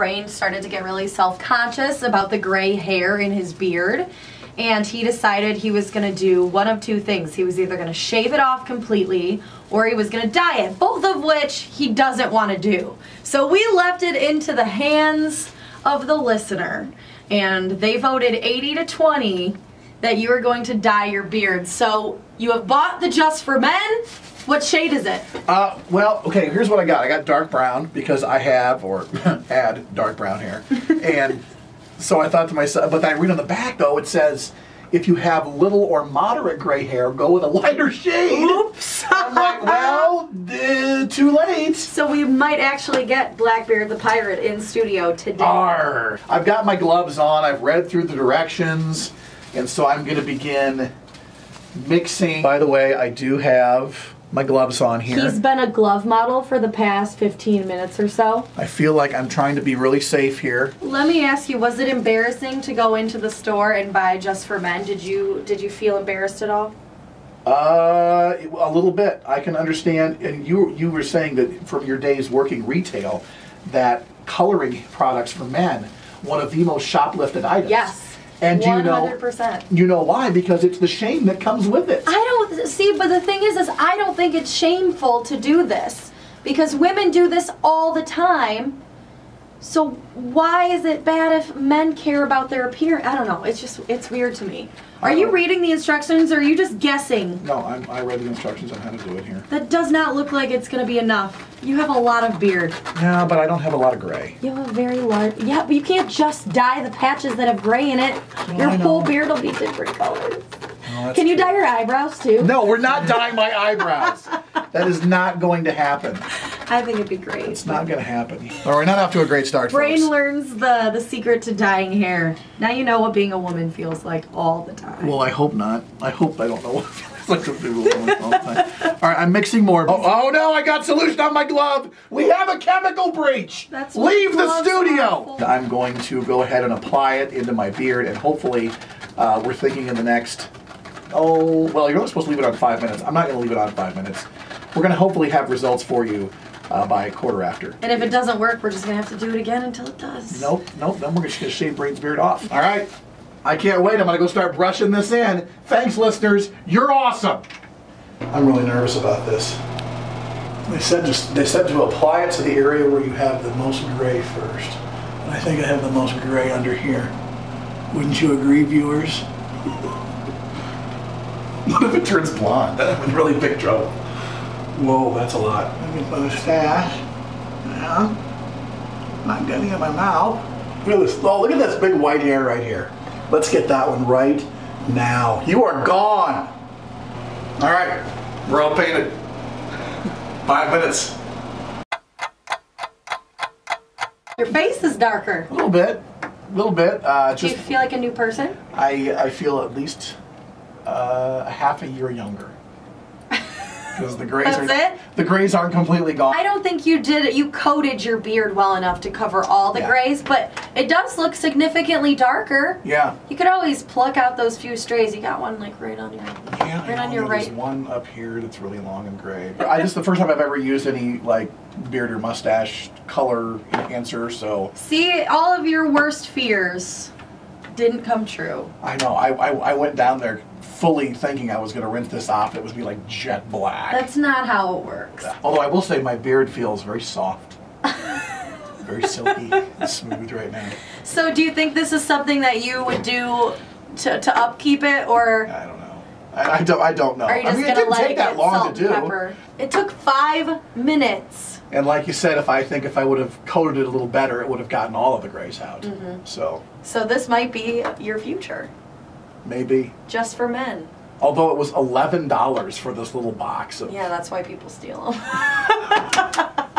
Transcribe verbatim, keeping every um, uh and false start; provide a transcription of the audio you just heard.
Brain started to get really self-conscious about the gray hair in his beard, and he decided he was going to do one of two things. He was either going to shave it off completely or he was going to dye it, both of which he doesn't want to do. So we left it into the hands of the listener, and they voted eighty to twenty that you are going to dye your beard. So you have bought the Just For Men. What shade is it? Uh, well, okay, here's what I got. I got dark brown because I have, or had, dark brown hair. And so I thought to myself, but I read on the back, though, it says, if you have little or moderate gray hair, go with a lighter shade. Oops. I'm like, well, uh, too late. So we might actually get Blackbeard the Pirate in studio today. Arr. I've got my gloves on. I've read through the directions. And so I'm going to begin mixing. By the way, I do have my gloves on here. He's been a glove model for the past fifteen minutes or so. I feel like I'm trying to be really safe here. Let me ask you, was it embarrassing to go into the store and buy Just For Men? Did you did you feel embarrassed at all? Uh, a little bit. I can understand, and you you were saying that from your days working retail, that coloring products for men, one of the most shoplifted items. Yes. And you know, you know why? Because it's the shame that comes with it. I don't see, but the thing is, is I don't think it's shameful to do this because women do this all the time. So why is it bad if men care about their appearance? I don't know. It's just, it's weird to me. Are you reading the instructions, or are you just guessing? No, I'm, I read the instructions on how to do it here. That does not look like it's going to be enough. You have a lot of beard. No, but I don't have a lot of gray. You have a very large... Yeah, but you can't just dye the patches that have gray in it. Well, your whole beard will be different colors. No, Can you true. dye your eyebrows, too? No, we're not dyeing my eyebrows. That is not going to happen. I think it'd be great. It's not going to happen. All right, not off to a great start, Brain folks. learns the, the secret to dyeing hair. Now you know what being a woman feels like all the time. Well, I hope not. I hope I don't know what it feels like to be a woman all the time. All right, I'm mixing more. Oh, oh, no, I got solution on my glove. We have a chemical breach. That's Leave the studio. I'm going to go ahead and apply it into my beard, and hopefully uh, we're thinking in the next... Oh, well, you're only supposed to leave it on five minutes. I'm not going to leave it on five minutes. We're going to hopefully have results for you uh, by quarter after. And if it doesn't work, we're just going to have to do it again until it does. Nope, nope. Then we're just going to shave Brain's beard off. All right. I can't wait. I'm going to go start brushing this in. Thanks, listeners. You're awesome. I'm really nervous about this. They said, just, they said to apply it to the area where you have the most gray first. And I think I have the most gray under here. Wouldn't you agree, viewers? What if it turns blonde? That would really big trouble. Whoa, that's a lot. I get my mustache. Yeah. Not getting it in my mouth. Look at this. Oh, look at this big white hair right here. Let's get that one right now. You are gone. All right. We're all painted. Five minutes. Your face is darker. A little bit. A little bit. Uh, just, Do you feel like a new person? I, I feel at least... Uh, half a year younger, because the grays are it? the grays aren't completely gone. I don't think you did. You coated your beard well enough to cover all the yeah. grays, but it does look significantly darker. Yeah. You could always pluck out those few strays. You got one like right on your yeah, right on your right. There's one up here that's really long and gray. I just the first time I've ever used any like beard or mustache color enhancer. So see, all of your worst fears didn't come true. I know. I I, I went down there fully thinking I was going to rinse this off. It was going to be like jet black. That's not how it works. Although I will say my beard feels very soft. Very silky and smooth right now. So do you think this is something that you would do to, to upkeep it, or? I don't know. I, I, don't, I don't know. Are you just I mean, it didn't take that long to do. Pepper. It took five minutes. And like you said, if I think if I would have coated it a little better, it would have gotten all of the grays out. Mm-hmm. So. So this might be your future. Maybe. Just for men. Although it was eleven dollars for this little box of... Yeah, that's why people steal them.